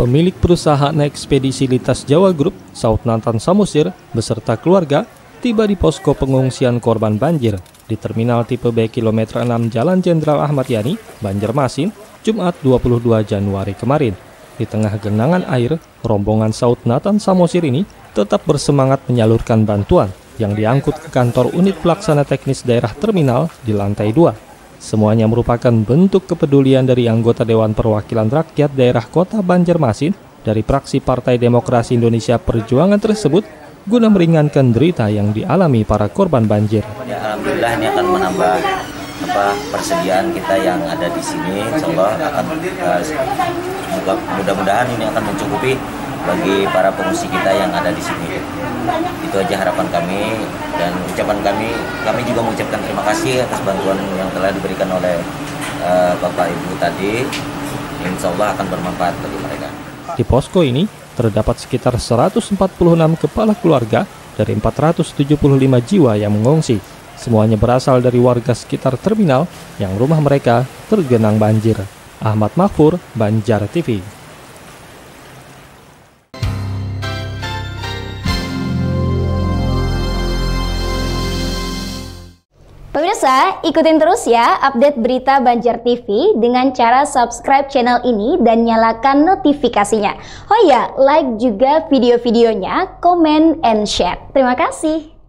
Pemilik perusahaan ekspedisi Lintas Jawa Group, Saut Nathan Samosir, beserta keluarga, tiba di posko pengungsian korban banjir di Terminal Tipe B Kilometer 6 Jalan Jenderal Ahmad Yani, Banjarmasin, Jumat 22 Januari kemarin. Di tengah genangan air, rombongan Saut Nathan Samosir ini tetap bersemangat menyalurkan bantuan yang diangkut ke kantor unit pelaksana teknis daerah terminal di lantai 2. Semuanya merupakan bentuk kepedulian dari anggota Dewan Perwakilan Rakyat Daerah Kota Banjarmasin dari fraksi Partai Demokrasi Indonesia Perjuangan tersebut guna meringankan derita yang dialami para korban banjir. Ya, alhamdulillah ini akan menambah persediaan kita yang ada di sini. Insyaallah akan mudah-mudahan ini akan mencukupi bagi para pengungsi kita yang ada di sini. Itu aja harapan kami dan ucapan kami juga mengucapkan terima kasih atas bantuan yang telah diberikan oleh Bapak Ibu tadi. Insya Allah akan bermanfaat bagi mereka. Di posko ini terdapat sekitar 146 kepala keluarga dari 475 jiwa yang mengungsi. Semuanya berasal dari warga sekitar terminal yang rumah mereka tergenang banjir. Ahmad Mafur, Banjar TV. Pemirsa, ikutin terus ya update berita Banjar TV dengan cara subscribe channel ini dan nyalakan notifikasinya. Oh ya, like juga video-videonya, comment and share. Terima kasih.